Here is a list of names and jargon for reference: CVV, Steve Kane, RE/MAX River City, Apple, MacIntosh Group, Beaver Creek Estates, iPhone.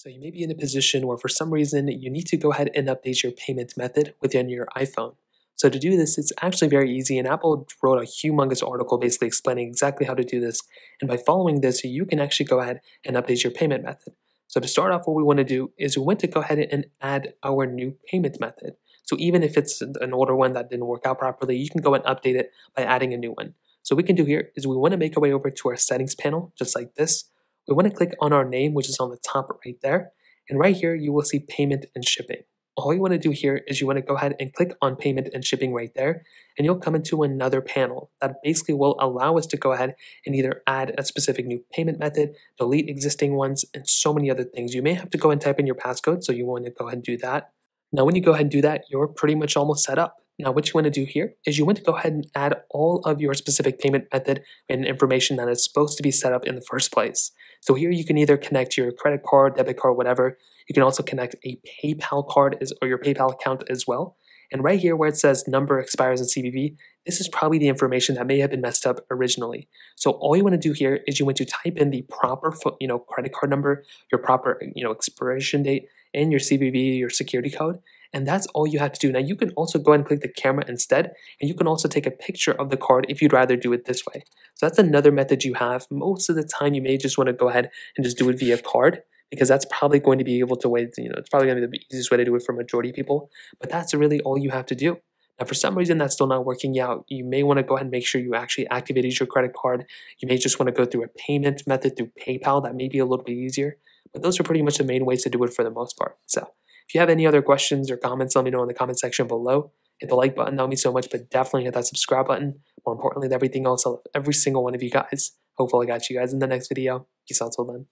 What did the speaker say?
So you may be in a position where for some reason you need to go ahead and update your payment method within your iPhone. So to do this, it's actually very easy, and Apple wrote a humongous article basically explaining exactly how to do this. And by following this, you can actually go ahead and update your payment method. So to start off, what we want to do is we want to go ahead and add our new payment method. So even if it's an older one that didn't work out properly, you can go and update it by adding a new one. So what we can do here is we want to make our way over to our settings panel, just like this. We want to click on our name, which is on the top right there. And right here, you will see payment and shipping. All you want to do here is you want to go ahead and click on payment and shipping right there, and you'll come into another panel that basically will allow us to go ahead and either add a specific new payment method, delete existing ones, and so many other things. You may have to go and type in your passcode, so you want to go ahead and do that. Now, when you go ahead and do that, you're pretty much almost set up. Now, what you want to do here is you want to go ahead and add all of your specific payment method and information that is supposed to be set up in the first place. So here you can either connect your credit card, debit card, whatever. You can also connect a PayPal card or your PayPal account as well. And right here where it says number expires and CVV, this is probably the information that may have been messed up originally. So all you want to do here is you want to type in the proper, credit card number, your proper, expiration date, and your CVV, your security code. And that's all you have to do. Now, you can also go ahead and click the camera instead, and you can also take a picture of the card if you'd rather do it this way. So that's another method you have. Most of the time, you may just want to go ahead and just do it via card, because that's probably going to be able to wait, it's probably going to be the easiest way to do it for majority of people. But that's really all you have to do. Now, for some reason, that's still not working out. You may want to go ahead and make sure you actually activated your credit card. You may just want to go through a payment method through PayPal. That may be a little bit easier. But those are pretty much the main ways to do it for the most part. So if you have any other questions or comments, let me know in the comment section below. Hit the like button, that would mean so much, but definitely hit that subscribe button. More importantly than everything else, I love every single one of you guys. Hopefully I got you guys in the next video. Peace out till then.